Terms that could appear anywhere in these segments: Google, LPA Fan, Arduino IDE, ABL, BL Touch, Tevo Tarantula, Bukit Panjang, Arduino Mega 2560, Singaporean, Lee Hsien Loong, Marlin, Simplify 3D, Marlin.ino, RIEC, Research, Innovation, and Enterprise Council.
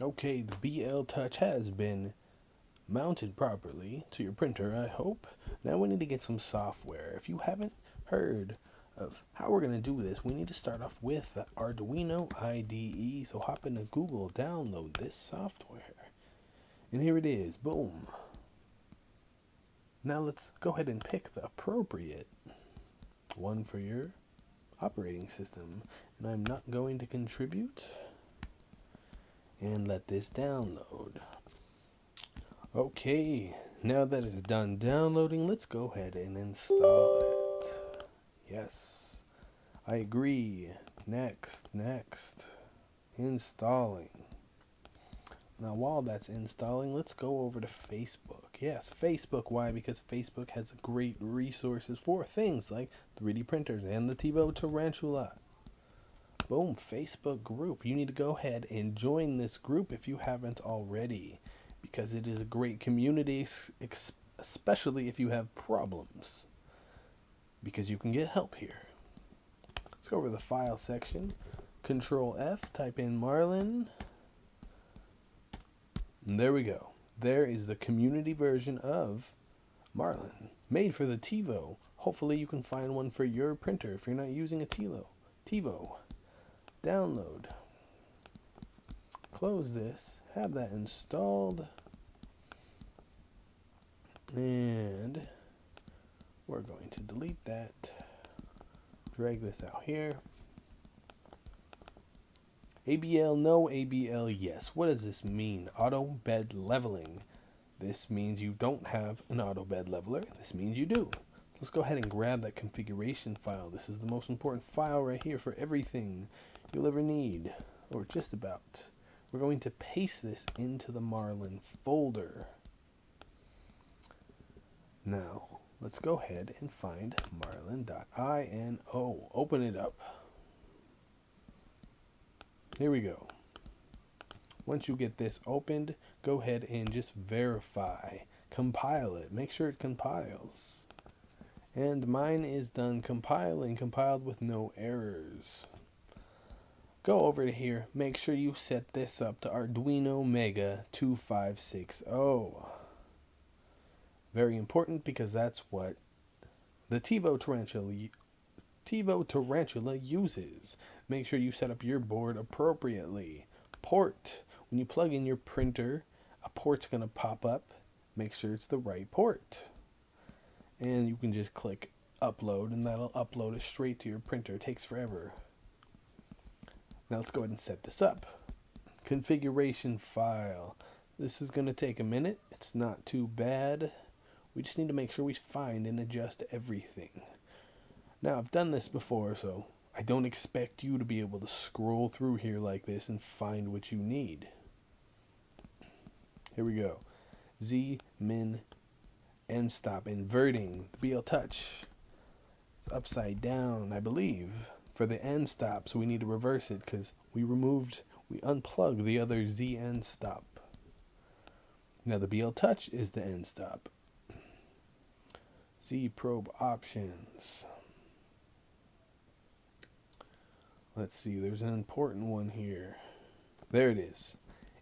Okay, the BL Touch has been mounted properly to your printer, I hope. Now we need to get some software. If you haven't heard of how we're going to do this, we need to start off with the Arduino IDE. So hop into Google, download this software. And here it is. Boom. Now let's go ahead and pick the appropriate one for your operating system. And I'm not going to contribute. And let this download. Okay, now that it's done downloading, let's go ahead and install it. Yes, I agree. Next, installing. Now while that's installing, let's go over to Facebook. Yes, Facebook. Why? Because Facebook has great resources for things like 3D printers and the Tevo Tarantula. Boom, Facebook group. You need to go ahead and join this group if you haven't already, because it is a great community, especially if you have problems, because you can get help here. Let's go over to the file section. Control F, type in Marlin. And there we go. There is the community version of Marlin, made for the Tevo. Hopefully you can find one for your printer if you're not using a Tevo. Download, close this, have that installed, and we're going to delete that, drag this out here. ABL no, ABL yes. What does this mean? Auto bed leveling. This means you don't have an auto bed leveler. This means you do. Let's go ahead and grab that configuration file. This is the most important file right here for everything you'll ever need, or just about. We're going to paste this into the Marlin folder. Now, let's go ahead and find Marlin.ino. Open it up. Here we go. Once you get this opened, go ahead and just verify. Compile it. Make sure it compiles. And mine is done compiling, compiled with no errors. Go over to here, make sure you set this up to Arduino Mega 2560. Very important, because that's what the Tevo Tarantula uses. Make sure you set up your board appropriately. Port, when you plug in your printer, a port's gonna pop up. Make sure it's the right port. And you can just click upload, and that'll upload it straight to your printer. It takes forever. Now let's go ahead and set this up. Configuration file. This is going to take a minute. It's not too bad. We just need to make sure we find and adjust everything. Now, I've done this before, so I don't expect you to be able to scroll through here like this and find what you need. Here we go. Z min and stop inverting. The BL Touch is upside down, I believe, for the end stop, so we need to reverse it, because we unplugged the other Z end stop. Now the BL Touch is the end stop. Z probe options. Let's see, there's an important one here. There it is.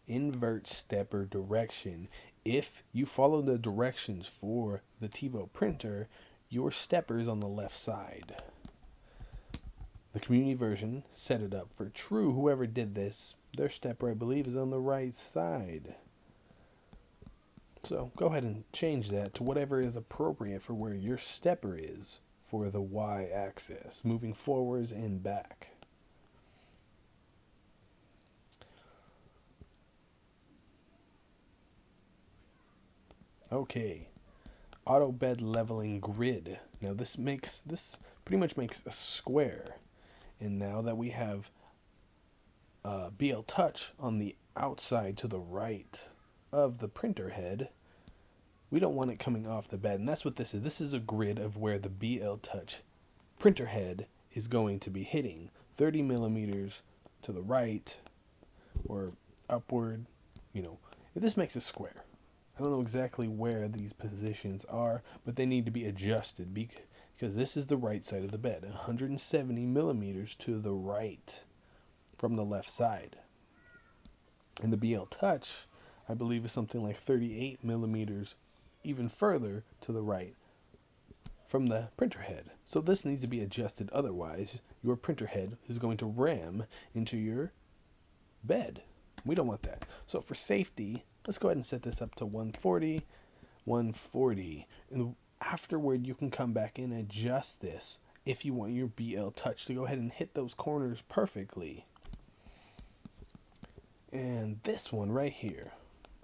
Invert stepper direction. If you follow the directions for the Tevo printer, your stepper is on the left side. The community version set it up for true. Whoever did this, their stepper, I believe, is on the right side. So go ahead and change that to whatever is appropriate for where your stepper is for the y-axis, moving forwards and back. Okay, auto bed leveling grid. Now this pretty much makes a square, and now that we have BL Touch on the outside to the right of the printer head, we don't want it coming off the bed, and that's what this is. This is a grid of where the BL Touch printer head is going to be hitting, 30 millimeters to the right or upward. You know, if this makes a square. I don't know exactly where these positions are, but they need to be adjusted because this is the right side of the bed, 170 millimeters to the right from the left side. And the BL Touch, I believe, is something like 38 millimeters even further to the right from the printer head. So this needs to be adjusted, otherwise your printer head is going to ram into your bed. We don't want that. So for safety, let's go ahead and set this up to 140, 140. And afterward, you can come back and adjust this if you want your BL Touch to go ahead and hit those corners perfectly. And this one right here,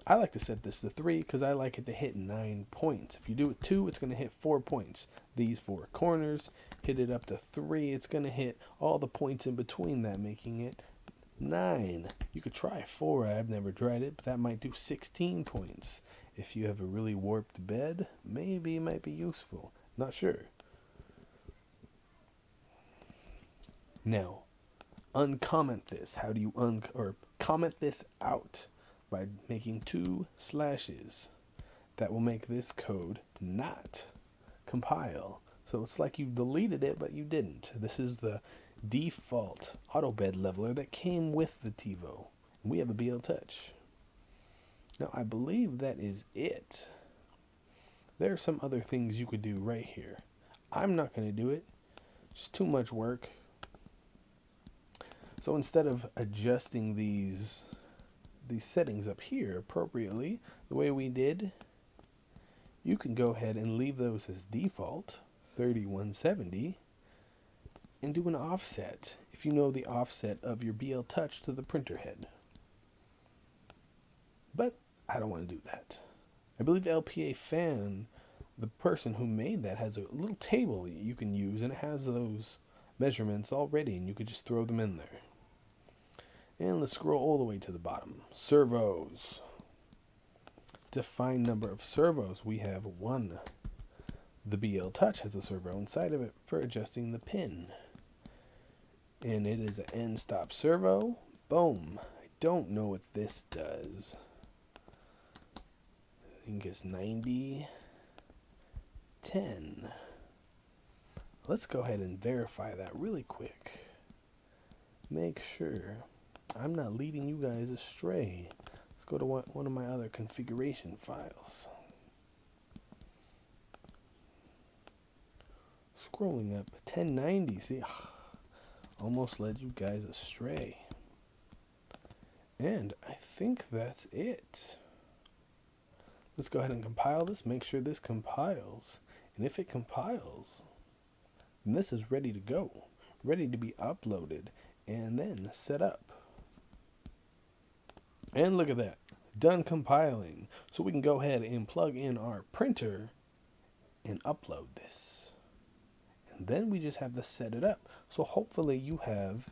I like to set this to 3 because I like it to hit 9 points. If you do it 2, it's going to hit 4 points. These 4 corners, hit it up to 3. It's going to hit all the points in between that, making it 9. You could try 4. I've never tried it, but that might do 16 points. If you have a really warped bed, maybe it might be useful. Not sure. Now, uncomment this. How do you comment this out? By making 2 slashes. That will make this code not compile. So it's like you deleted it, but you didn't. This is the default AutoBed leveler that came with the TiVo. We have a BL Touch. Now I believe that is it. There are some other things you could do right here. I'm not going to do it. It's too much work. So instead of adjusting these settings up here appropriately, the way we did, you can go ahead and leave those as default, 3170, and do an offset if you know the offset of your BL Touch to the printer head. But I don't want to do that. I believe LPA Fan, the person who made that, has a little table you can use, and it has those measurements already, and you could just throw them in there. And let's scroll all the way to the bottom. Servos. Define number of servos. We have 1. The BL Touch has a servo inside of it for adjusting the pin. And it is an end stop servo. Boom. I don't know what this does. I think it's 90, 10. Let's go ahead and verify that really quick. Make sure I'm not leading you guys astray. Let's go to one of my other configuration files. Scrolling up, 1090, see, almost led you guys astray. And I think that's it. Let's go ahead and compile this, make sure this compiles. And if it compiles, then this is ready to go, ready to be uploaded, and then set up. And look at that, done compiling. So we can go ahead and plug in our printer and upload this. And then we just have to set it up. So hopefully you have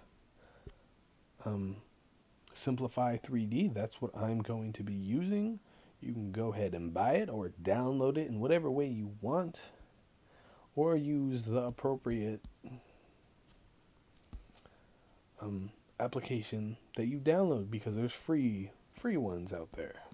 Simplify 3D. That's what I'm going to be using. You can go ahead and buy it or download it in whatever way you want, or use the appropriate application that you download, because there's free ones out there.